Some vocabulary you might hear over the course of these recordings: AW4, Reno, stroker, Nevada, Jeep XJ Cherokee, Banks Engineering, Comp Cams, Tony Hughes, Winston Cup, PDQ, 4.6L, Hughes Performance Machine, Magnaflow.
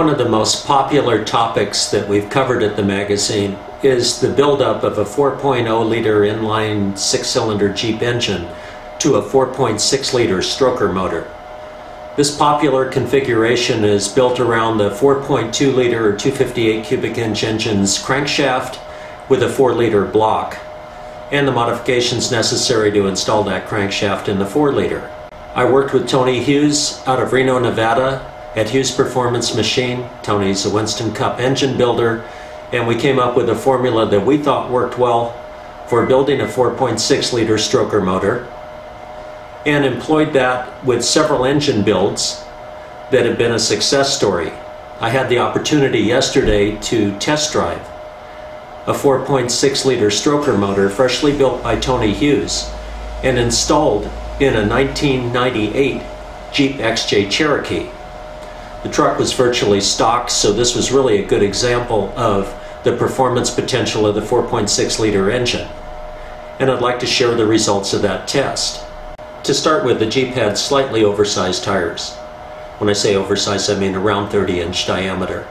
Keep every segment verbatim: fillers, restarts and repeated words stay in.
One of the most popular topics that we've covered at the magazine is the buildup of a four point oh liter inline six-cylinder Jeep engine to a four point six liter stroker motor. This popular configuration is built around the four point two liter or two fifty-eight cubic inch engine's crankshaft with a four liter block, and the modifications necessary to install that crankshaft in the four liter. I worked with Tony Hughes out of Reno, Nevada, at Hughes Performance Machine. Tony's a Winston Cup engine builder, and we came up with a formula that we thought worked well for building a four point six liter stroker motor, and employed that with several engine builds that have been a success story. I had the opportunity yesterday to test drive a four point six liter stroker motor freshly built by Tony Hughes and installed in a nineteen ninety-eight Jeep X J Cherokee. The truck was virtually stock, so this was really a good example of the performance potential of the four point six liter engine. And I'd like to share the results of that test. To start with, the Jeep had slightly oversized tires. When I say oversized, I mean around thirty inch diameter.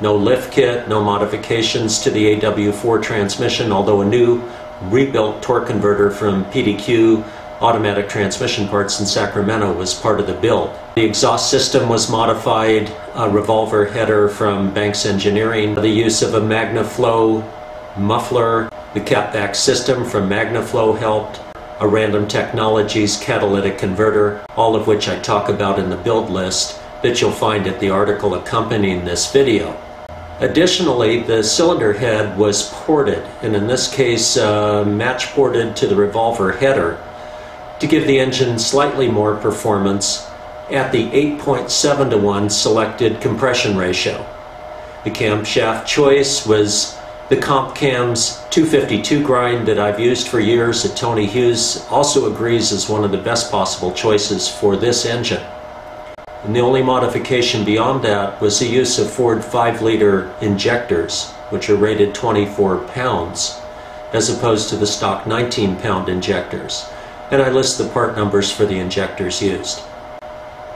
No lift kit, no modifications to the A W four transmission, although a new rebuilt torque converter from P D Q automatic transmission parts in Sacramento was part of the build. The exhaust system was modified, a revolver header from Banks Engineering, the use of a Magnaflow muffler, the catback system from Magnaflow helped, a Random Technologies catalytic converter, all of which I talk about in the build list that you'll find at the article accompanying this video. Additionally, the cylinder head was ported, and in this case uh, match ported to the revolver header, to give the engine slightly more performance at the eight point seven to one selected compression ratio. The camshaft choice was the Comp Cams two fifty-two grind that I've used for years, that Tony Hughes also agrees is one of the best possible choices for this engine. And the only modification beyond that was the use of Ford five liter injectors, which are rated twenty-four pounds, as opposed to the stock nineteen pound injectors. And I list the part numbers for the injectors used.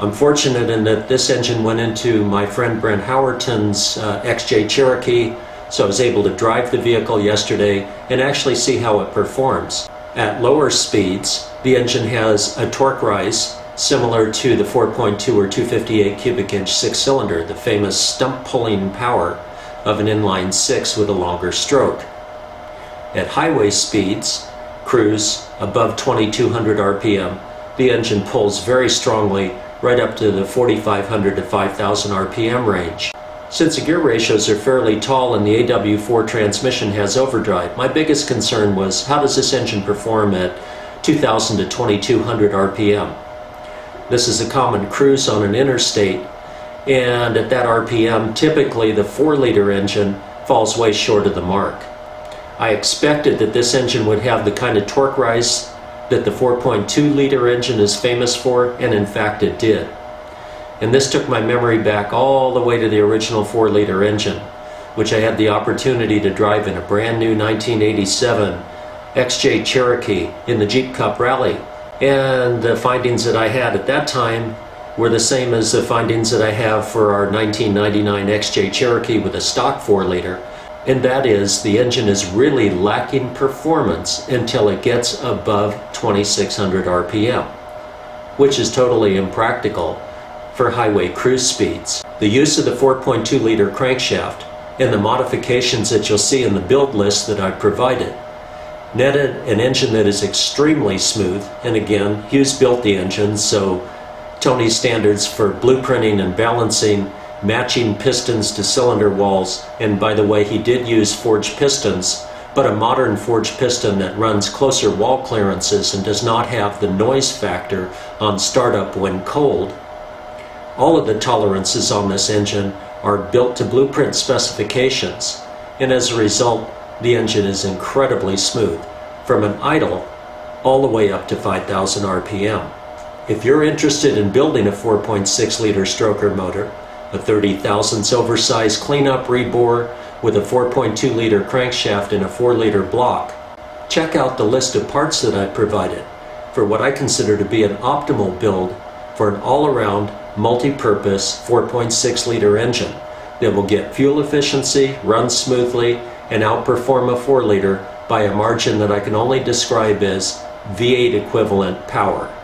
I'm fortunate in that this engine went into my friend Brent Howerton's uh, X J Cherokee, so I was able to drive the vehicle yesterday and actually see how it performs. At lower speeds, the engine has a torque rise similar to the four point two or two fifty-eight cubic inch six-cylinder, the famous stump-pulling power of an inline six with a longer stroke. At highway speeds, cruise above twenty-two hundred R P M, the engine pulls very strongly right up to the forty-five hundred to five thousand R P M range. Since the gear ratios are fairly tall and the A W four transmission has overdrive, my biggest concern was how does this engine perform at two thousand to twenty-two hundred R P M. This is a common cruise on an interstate, and at that R P M typically the four liter engine falls way short of the mark. I expected that this engine would have the kind of torque rise that the four point two liter engine is famous for, and in fact it did. And this took my memory back all the way to the original four liter engine, which I had the opportunity to drive in a brand new nineteen eighty-seven X J Cherokee in the Jeep Cup Rally. And the findings that I had at that time were the same as the findings that I have for our nineteen ninety-nine X J Cherokee with a stock four liter. And that is, the engine is really lacking performance until it gets above twenty-six hundred R P M, which is totally impractical for highway cruise speeds. The use of the four point two liter crankshaft and the modifications that you'll see in the build list that I've provided netted an engine that is extremely smooth, and again, Hughes built the engine, so Tony's standards for blueprinting and balancing, matching pistons to cylinder walls, and by the way, he did use forged pistons, but a modern forged piston that runs closer wall clearances and does not have the noise factor on startup when cold. All of the tolerances on this engine are built to blueprint specifications, and as a result, the engine is incredibly smooth from an idle all the way up to five thousand R P M. If you're interested in building a four point six liter stroker motor, a thirty thousandths oversized cleanup rebore with a four point two liter crankshaft and a four liter block, check out the list of parts that I've provided for what I consider to be an optimal build for an all-around, multi-purpose four point six liter engine that will get fuel efficiency, run smoothly, and outperform a four liter by a margin that I can only describe as V eight equivalent power.